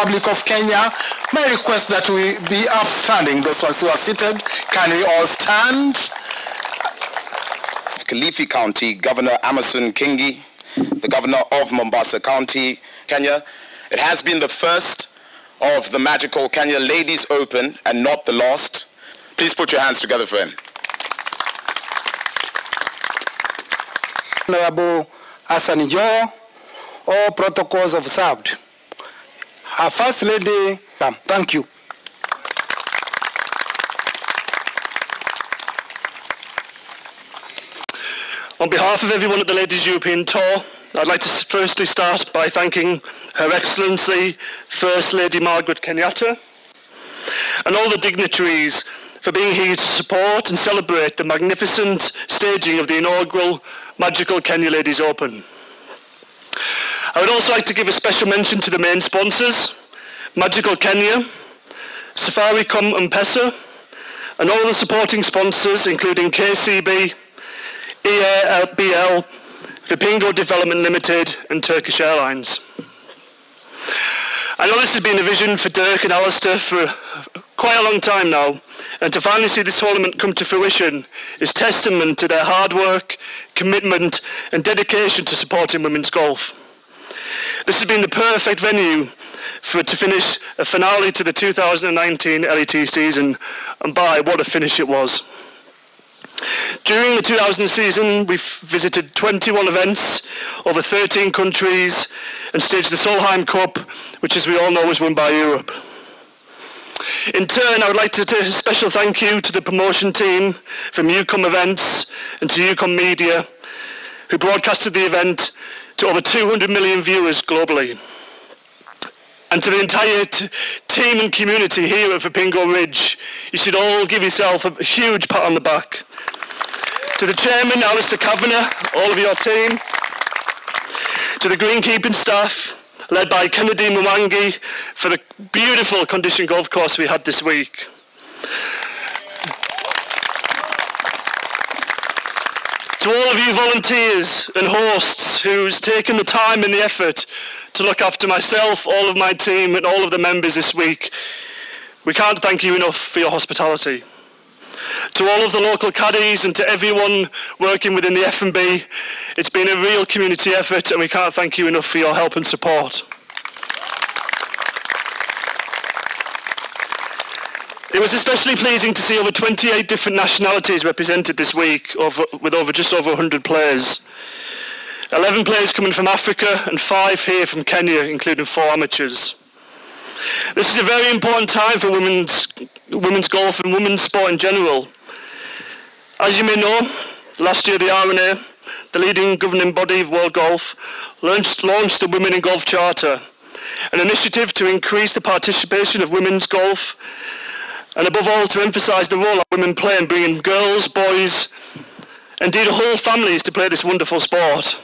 Republic of Kenya, my request that we be upstanding. Those ones who are seated, can we all stand? Kilifi County Governor Amason Kingi, the Governor of Mombasa County, Kenya. It has been the first of the Magical Kenya Ladies Open and not the last. Please put your hands together for him. Honorable Hassan Joho, all protocols observed. Our First Lady, thank you. On behalf of everyone at the Ladies' European Tour, I'd like to firstly start by thanking Her Excellency First Lady Margaret Kenyatta and all the dignitaries for being here to support and celebrate the magnificent staging of the inaugural Magical Kenya Ladies Open. I would also like to give a special mention to the main sponsors, Magical Kenya, Safaricom M-Pesa, and all the supporting sponsors including KCB, EABL, Vipingo Development Limited and Turkish Airlines. I know this has been a vision for Dirk and Alistair for quite a long time now, and to finally see this tournament come to fruition is testament to their hard work, commitment and dedication to supporting women's golf. This has been the perfect venue to finish a finale to the 2019 LET season, and by what a finish it was. During the 2000 season, we've visited 21 events over 13 countries and staged the Solheim Cup, which as we all know was won by Europe. In turn, I would like to take a special thank you to the promotion team from UCOM Events and to UCOM Media, who broadcasted the event to over 200 million viewers globally. And to the entire team and community here at Vipingo Ridge, you should all give yourself a huge pat on the back. To the chairman, Alistair Kavanagh, all of your team, to the greenkeeping staff, led by Kennedy Mwangi, for the beautiful condition golf course we had this week. To all of you volunteers and hosts who's taken the time and the effort to look after myself, all of my team and all of the members this week, we can't thank you enough for your hospitality. To all of the local caddies and to everyone working within the F&B, it's been a real community effort and we can't thank you enough for your help and support. It was especially pleasing to see over 28 different nationalities represented this week, with just over 100 players. 11 players coming from Africa and 5 here from Kenya, including 4 amateurs. This is a very important time for women's golf and women's sport in general. As you may know, last year the R&A, the leading governing body of world golf, launched the Women in Golf Charter, an initiative to increase the participation of women's golf and above all to emphasise the role that women play in bringing girls, boys, indeed whole families to play this wonderful sport.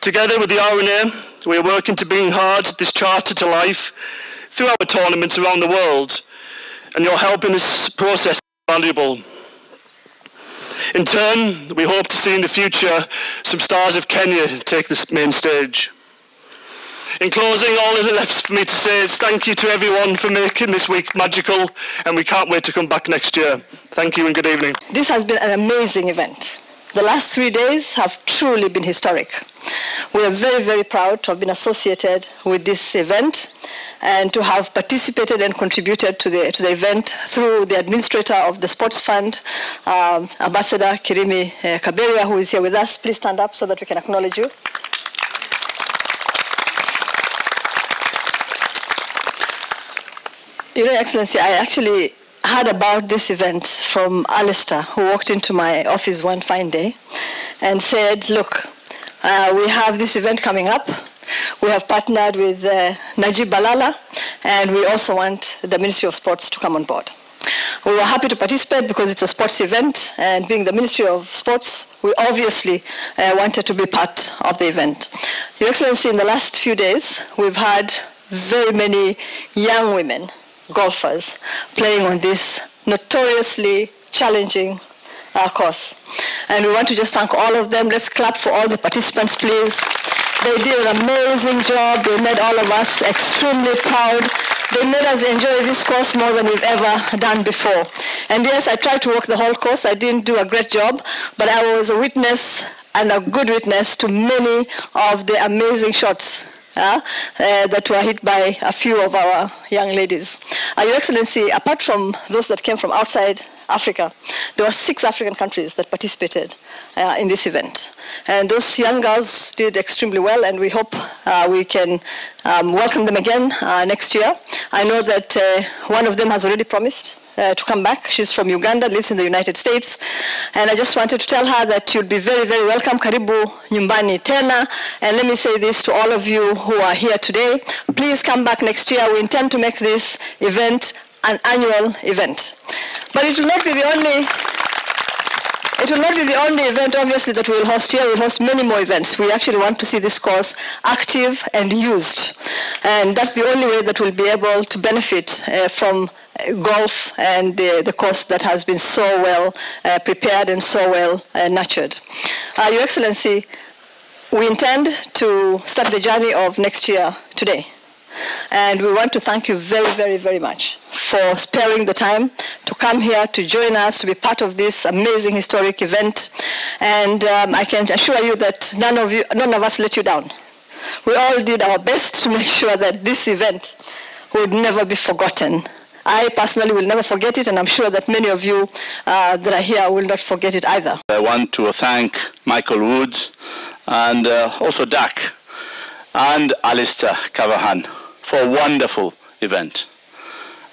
Together with the R&A, we are working to bring this charter to life through our tournaments around the world, and your help in this process is valuable. In turn, we hope to see in the future some stars of Kenya take this main stage. In closing, all that left for me to say is thank you to everyone for making this week magical, and we can't wait to come back next year. Thank you and good evening. This has been an amazing event. The last 3 days have truly been historic. We are very, very proud to have been associated with this event and to have participated and contributed to the event through the administrator of the Sports Fund, Ambassador Kirimi Kaberia, who is here with us. Please stand up so that we can acknowledge you. Your Excellency, I actually heard about this event from Alistair, who walked into my office one fine day and said, look, we have this event coming up. We have partnered with Najib Balala, and we also want the Ministry of Sports to come on board. We were happy to participate because it's a sports event, and being the Ministry of Sports, we obviously wanted to be part of the event. Your Excellency, in the last few days, we've had very many young women golfers playing on this notoriously challenging course. And we want to just thank all of them. Let's clap for all the participants, please. They did an amazing job. They made all of us extremely proud. They made us enjoy this course more than we've ever done before. And yes, I tried to walk the whole course. I didn't do a great job, but I was a witness and a good witness to many of the amazing shots that were hit by a few of our young ladies. Your Excellency, apart from those that came from outside Africa, there were 6 African countries that participated in this event. And those young girls did extremely well, and we hope we can welcome them again next year. I know that one of them has already promised to come back. She's from Uganda, lives in the United States. And I just wanted to tell her that you'd be very, very welcome. Karibu nyumbani tena. And let me say this to all of you who are here today. Please come back next year. We intend to make this event an annual event. But it will not be the only event, obviously, that we will host here. We'll host many more events. We actually want to see this course active and used. And that's the only way that we'll be able to benefit from golf and the course that has been so well prepared and so well nurtured. Your Excellency, we intend to start the journey of next year today. And we want to thank you very, very, very much for sparing the time to come here, to join us, to be part of this amazing historic event. And I can assure you that none of us let you down. We all did our best to make sure that this event would never be forgotten. I personally will never forget it, and I'm sure that many of you that are here will not forget it either. I want to thank Michael Woods and also Dak and Alistair Kavanagh for a wonderful event.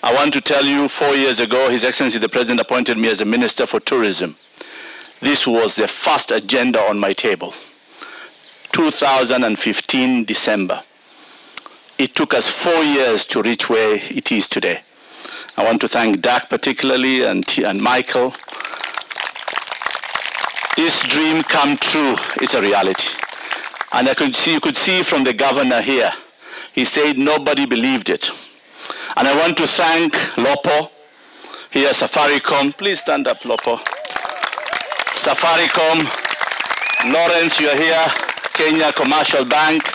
I want to tell you, 4 years ago, His Excellency the President appointed me as a Minister for Tourism. This was the first agenda on my table. 2015 December. It took us 4 years to reach where it is today. I want to thank Dak particularly and Michael. This dream come true is a reality. And I could see, you could see from the governor here, he said nobody believed it. And I want to thank Lopo, here Safaricom. Please stand up, Lopo. Safaricom, Lawrence, you're here, Kenya Commercial Bank.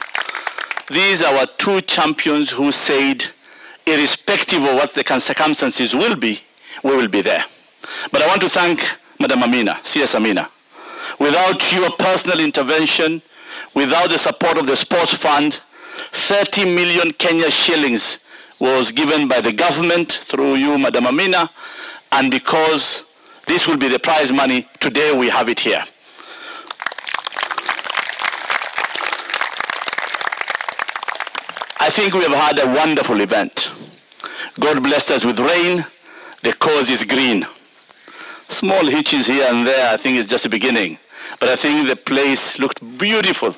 These are our two champions who said, irrespective of what the circumstances will be, we will be there. But I want to thank Madam Amina, CS Amina. Without your personal intervention, without the support of the sports fund, 30 million Kenya shillings was given by the government through you, Madam Amina, and because this will be the prize money, today we have it here. I think we have had a wonderful event. God blessed us with rain. The cause is green. Small hitches here and there, I think it's just the beginning. But I think the place looked beautiful.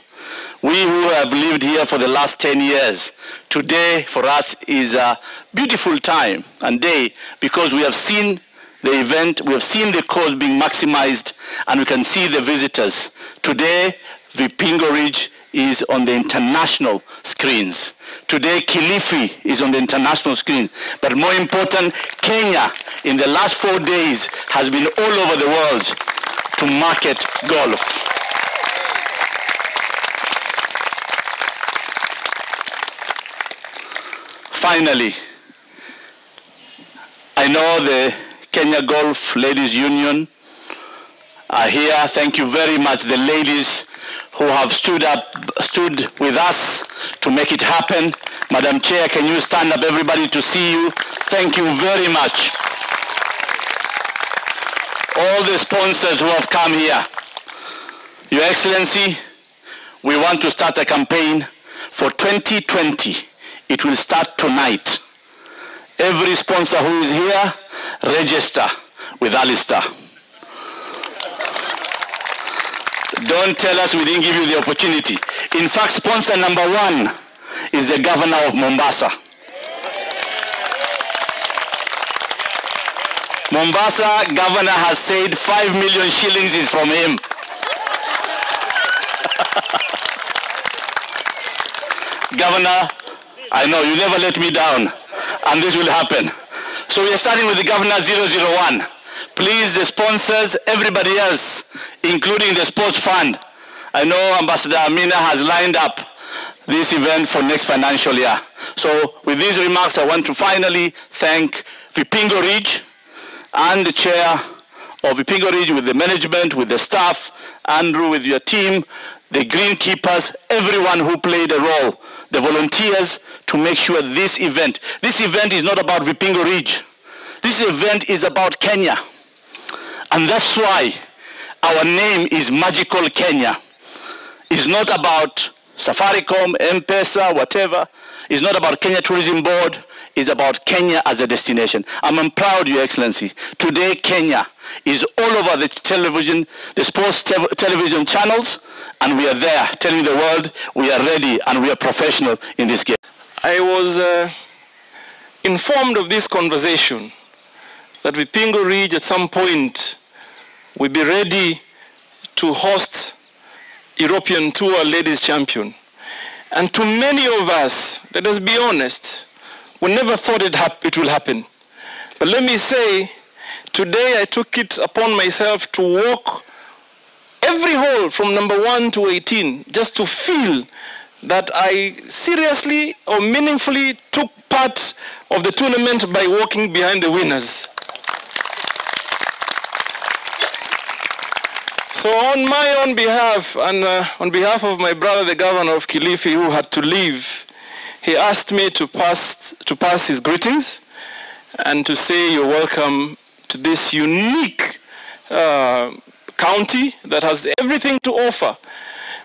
We who have lived here for the last 10 years, today for us is a beautiful time and day because we have seen the event, we have seen the cause being maximized, and we can see the visitors. Today, Vipingo Ridge is on the international screens. Today, Kilifi is on the international screen. But more important, Kenya in the last 4 days has been all over the world to market golf. Finally, I know the Kenya Golf Ladies' Union are here. Thank you very much, the ladies who have stood with us to make it happen. Madam Chair, can you stand up, everybody, to see you? Thank you very much. All the sponsors who have come here. Your Excellency, we want to start a campaign for 2020. It will start tonight. Every sponsor who is here, register with Alistair. Don't tell us we didn't give you the opportunity. In fact, sponsor number one is the governor of Mombasa. Mombasa governor has said 5 million shillings is from him. Governor, I know you never let me down, and this will happen. So we are starting with the governor 001. Please, the sponsors, everybody else, including the sports fund, I know Ambassador Amina has lined up this event for next financial year. So with these remarks, I want to finally thank Vipingo Ridge and the chair of Vipingo Ridge, with the management, with the staff, Andrew, with your team, the greenkeepers, everyone who played a role, the volunteers, to make sure this event is not about Vipingo Ridge. This event is about Kenya. And that's why our name is Magical Kenya. It's not about Safaricom, M-Pesa, whatever. It's not about Kenya Tourism Board. It's about Kenya as a destination. I'm proud, Your Excellency. Today, Kenya is all over the television, the sports television channels, and we are there telling the world we are ready and we are professional in this game. I was informed of this conversation that Vipingo Ridge at some point will be ready to host European Tour Ladies' Champion. And to many of us, let us be honest, we never thought it will happen. But let me say, today I took it upon myself to walk every hole from number 1 to 18, just to feel that I seriously or meaningfully took part of the tournament by walking behind the winners. So on my own behalf, and on behalf of my brother, the governor of Kilifi, who had to leave, he asked me to pass his greetings and to say you're welcome to this unique county that has everything to offer.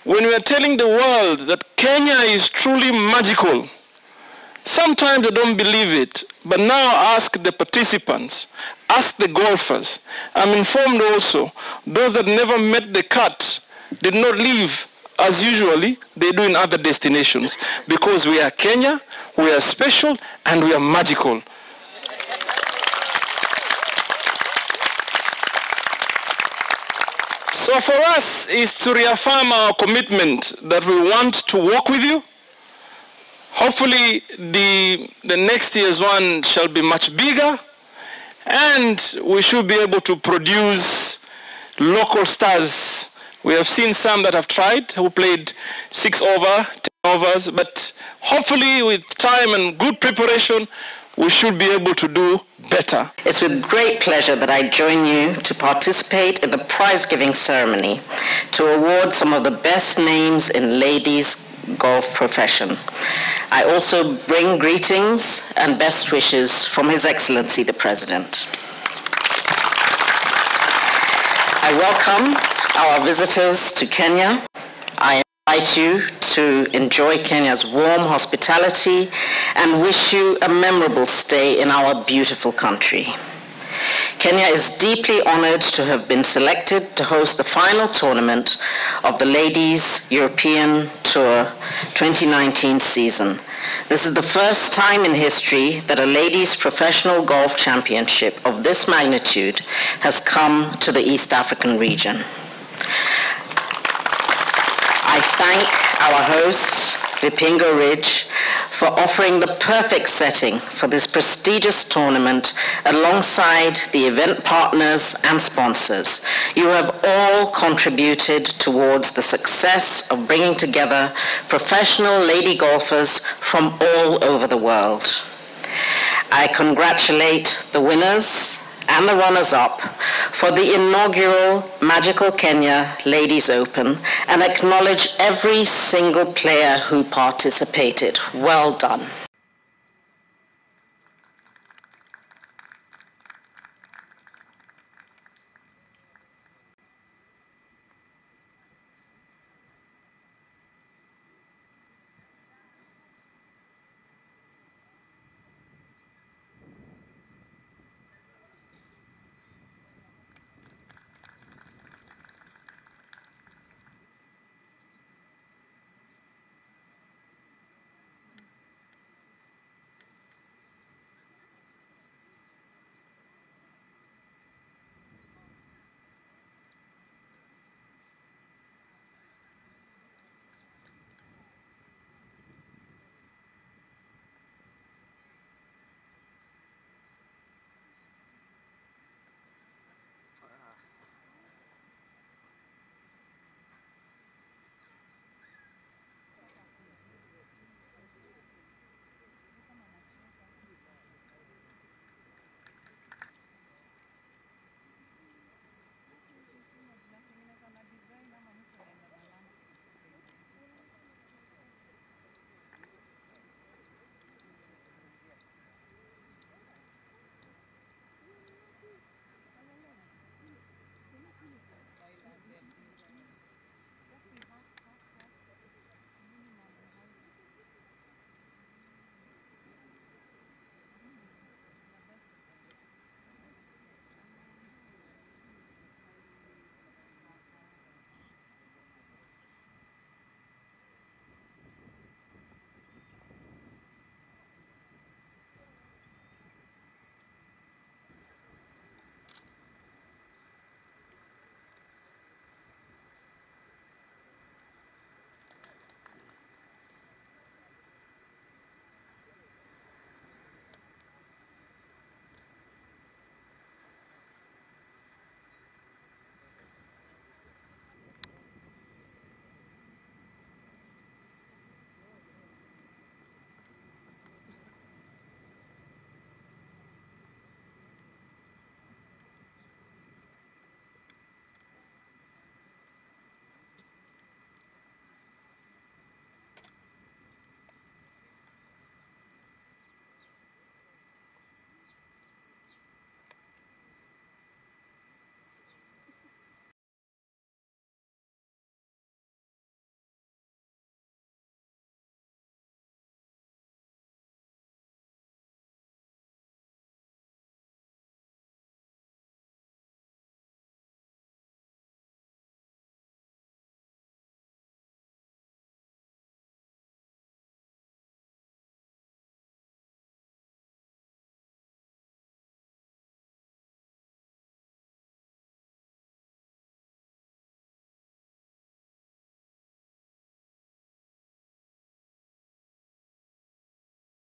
When we are telling the world that Kenya is truly magical, sometimes I don't believe it, but now ask the participants, ask the golfers. I'm informed also, those that never met the cut did not leave as usually they do in other destinations, because we are Kenya, we are special, and we are magical. So for us is to reaffirm our commitment that we want to walk with you. Hopefully the next year's one shall be much bigger, and we should be able to produce local stars. We have seen some that have tried, who played 6 over, 10 overs, but hopefully with time and good preparation, we should be able to do better. It's with great pleasure that I join you to participate in the prize-giving ceremony to award some of the best names in ladies' golf profession. I also bring greetings and best wishes from His Excellency the President. I welcome our visitors to Kenya. I invite you to enjoy Kenya's warm hospitality and wish you a memorable stay in our beautiful country. Kenya is deeply honored to have been selected to host the final tournament of the Ladies' European Tour 2019 season. This is the first time in history that a ladies' professional golf championship of this magnitude has come to the East African region. I thank our host, Vipingo Ridge, for offering the perfect setting for this prestigious tournament alongside the event partners and sponsors. You have all contributed towards the success of bringing together professional lady golfers from all over the world. I congratulate the winners and the runners-up for the inaugural Magical Kenya Ladies Open and acknowledge every single player who participated. Well done.